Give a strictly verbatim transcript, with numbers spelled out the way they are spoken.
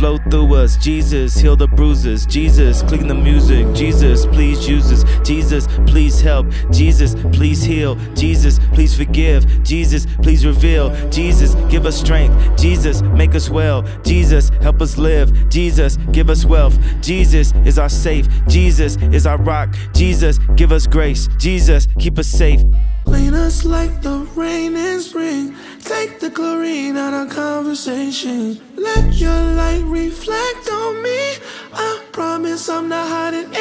flow through us. Jesus, heal the bruises. Jesus, clean the music. Jesus, please use us. Jesus, please help. Jesus, please heal. Jesus, please forgive. Jesus, please reveal. Jesus, give us strength. Jesus, make us well. Jesus, help us live. Jesus, give us wealth. Jesus is our safe. Jesus is our rock. Jesus, give us grace. Jesus, keep us safe. Clean us like the rain in spring. Take the chlorine out of conversation. Let your light reflect on me. I promise I'm not hiding anything.